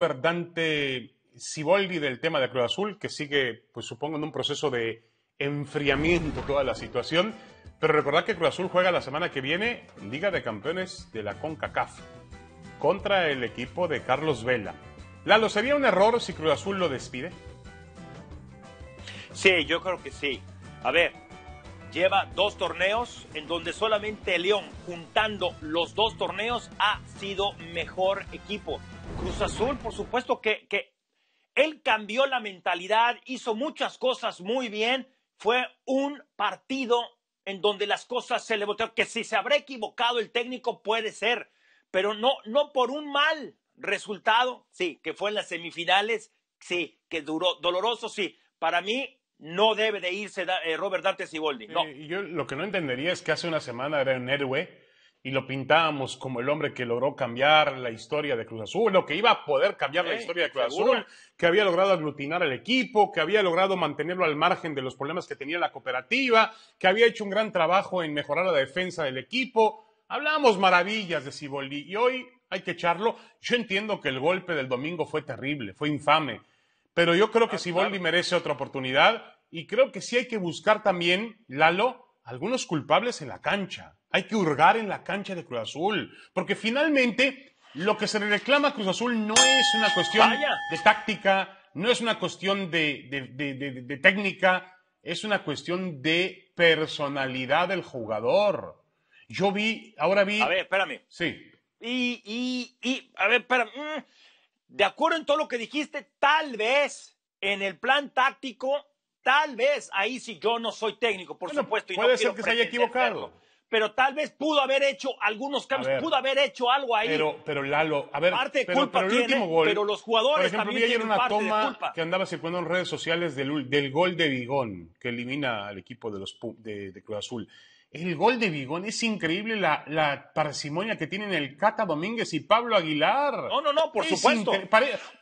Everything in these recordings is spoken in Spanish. Robert Dante Siboldi del tema de Cruz Azul, que sigue, pues supongo, en un proceso de enfriamiento toda la situación. Pero recordad que Cruz Azul juega la semana que viene Liga de Campeones de la CONCACAF contra el equipo de Carlos Vela. Lalo, ¿sería un error si Cruz Azul lo despide? Sí, yo creo que sí. A ver, lleva dos torneos en donde solamente León, juntando los dos torneos, ha sido mejor equipo. Cruz Azul, por supuesto que él cambió la mentalidad, hizo muchas cosas muy bien. Fue un partido en donde las cosas se le voltearon. Que si se habrá equivocado el técnico puede ser, pero no por un mal resultado. Sí, que fue en las semifinales, sí, que duró doloroso, sí. Para mí no debe de irse Robert Dante Siboldi. No. Yo lo que no entendería es que hace una semana era un héroe y lo pintábamos como el hombre que logró cambiar la historia de Cruz Azul, o que iba a poder cambiar la historia de Cruz Azul, que había logrado aglutinar al equipo, que había logrado mantenerlo al margen de los problemas que tenía la cooperativa, que había hecho un gran trabajo en mejorar la defensa del equipo. Hablábamos maravillas de Siboldi y hoy hay que echarlo. Yo entiendo que el golpe del domingo fue terrible, fue infame, pero yo creo que Siboldi merece otra oportunidad, y creo que sí hay que buscar también, Lalo, algunos culpables en la cancha. Hay que hurgar en la cancha de Cruz Azul, porque finalmente lo que se le reclama a Cruz Azul no es una cuestión de táctica, no es una cuestión de técnica, es una cuestión de personalidad del jugador. Yo vi, ahora vi... A ver, espérame. Sí. A ver, espérame. De acuerdo en todo lo que dijiste, tal vez en el plan táctico, tal vez, ahí sí yo no soy técnico, por supuesto. Y puede ser que se haya equivocado. Pero tal vez pudo haber hecho algunos cambios, pudo haber hecho algo ahí. Pero Lalo, a ver, parte de culpa pero el último gol, pero los jugadores también tienen parte de culpa. Por ejemplo, vi ayer una toma que andaba circulando en redes sociales del gol de Bigón, que elimina al equipo de Cruz Azul. El gol de Bigón, es increíble la parsimonia que tienen el Cata Domínguez y Pablo Aguilar. No, por supuesto.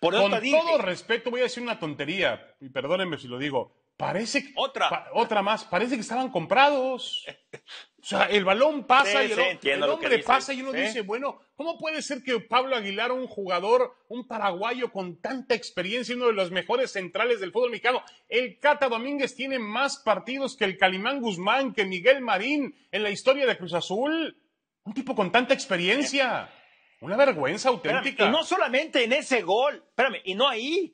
Con todo respeto, voy a decir una tontería, y perdónenme si lo digo. Parece otra más, parece que estaban comprados. O sea, el balón pasa y el hombre pasa y uno dice, bueno, ¿cómo puede ser que Pablo Aguilar, un jugador, un paraguayo con tanta experiencia, uno de los mejores centrales del fútbol mexicano, el Cata Domínguez tiene más partidos que el Calimán Guzmán, que Miguel Marín en la historia de Cruz Azul? Un tipo con tanta experiencia. Una vergüenza auténtica. Espérame, y no solamente en ese gol, espérame, y no ahí.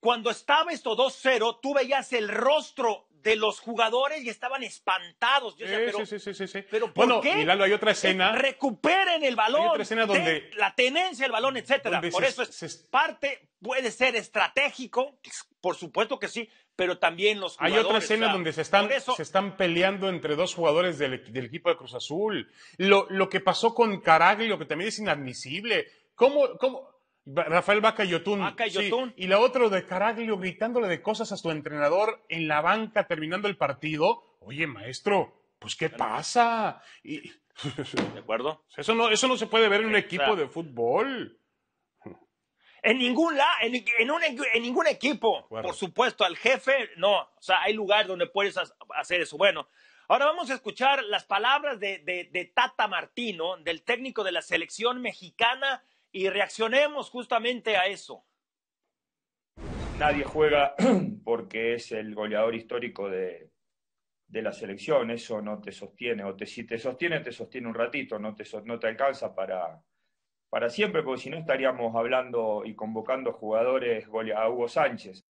Cuando estaba esto 2-0, tú veías el rostro de los jugadores y estaban espantados. Yo decía, sí. ¿Pero por qué? Y Lalo, hay otra escena. Recuperen el balón. Hay otra escena donde... La tenencia del balón, etcétera. Por eso es parte, puede ser estratégico, por supuesto que sí, pero también los jugadores. Hay otra escena, o sea, donde se están peleando entre dos jugadores del equipo de Cruz Azul. Lo que pasó con Caraglio, que también es inadmisible. ¿Cómo? Rafael Bacayotun, sí, y la otra de Caraglio gritándole de cosas a su entrenador en la banca terminando el partido. Oye, maestro, pues ¿qué pasa? ¿De acuerdo? Eso no se puede ver en un equipo de fútbol. En ningún equipo, por supuesto. Al jefe, no. O sea, hay lugar donde puedes hacer eso. Bueno, ahora vamos a escuchar las palabras de Tata Martino, del técnico de la selección mexicana, y reaccionemos justamente a eso. Nadie juega porque es el goleador histórico de la selección. Eso no te sostiene. Si te sostiene un ratito. No te alcanza para siempre, porque si no estaríamos hablando y convocando jugadores a Hugo Sánchez.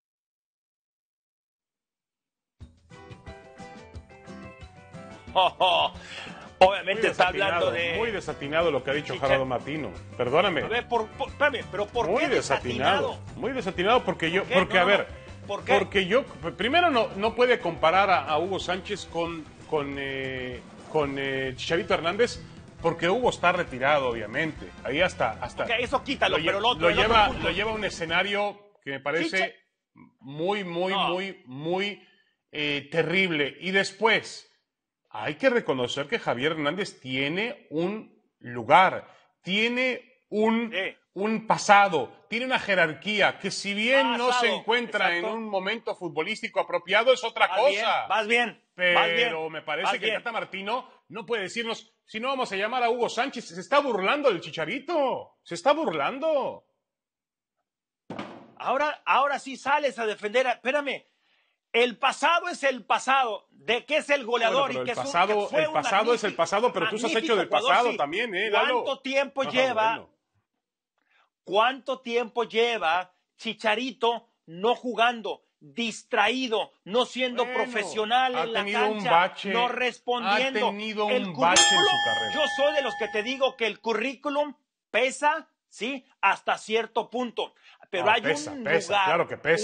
Obviamente está hablando de... Muy desatinado lo que ha dicho Gerardo Martino. Perdóname. A ver, espérame, pero ¿por qué desatinado? Muy desatinado porque yo... Porque, a ver, porque yo... Primero, no puede comparar a Hugo Sánchez con Chicharito Hernández, porque Hugo está retirado, obviamente. Ahí hasta eso quítalo, pero lo lleva a un escenario que me parece muy terrible. Y después... Hay que reconocer que Javier Hernández tiene un lugar, tiene un pasado, tiene una jerarquía que, si bien no se encuentra en un momento futbolístico apropiado, es otra cosa. Pero me parece que Tata Martino no puede decirnos, si no vamos a llamar a Hugo Sánchez, se está burlando del Chicharito, se está burlando. Ahora sí sales a defender. Espérame, el pasado es el pasado. ¿De qué es el goleador? Bueno, y el pasado es el pasado, pero tú se has hecho del pasado, sí, también, Lalo. ¿Cuánto tiempo lleva Chicharito no jugando, distraído, no siendo profesional en la cancha, no respondiendo? Ha tenido un bache en su carrera. Yo soy de los que te digo que el currículum pesa, ¿sí? Hasta cierto punto. Pero hay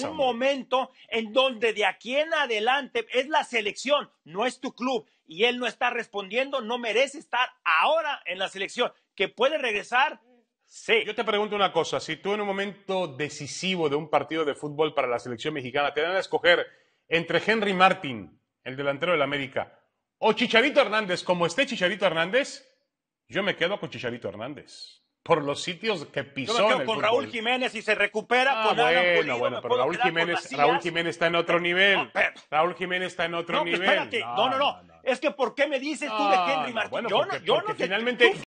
un momento en donde de aquí en adelante es la selección, no es tu club. Y él no está respondiendo, no merece estar ahora en la selección. ¿Que puede regresar? Sí. Yo te pregunto una cosa, si tú en un momento decisivo de un partido de fútbol para la selección mexicana te dan a escoger entre Henry Martín, el delantero del América, o Chicharito Hernández, como esté Chicharito Hernández, yo me quedo con Chicharito Hernández. Por los sitios que pisó. Yo me quedo con Raúl Jiménez y se recupera con Pulido. Bueno, pero Raúl Jiménez está en otro nivel. Raúl Jiménez está en otro nivel. Espérate. No. Es que ¿por qué me dices tú de Henry Martín? Bueno, yo no. Finalmente.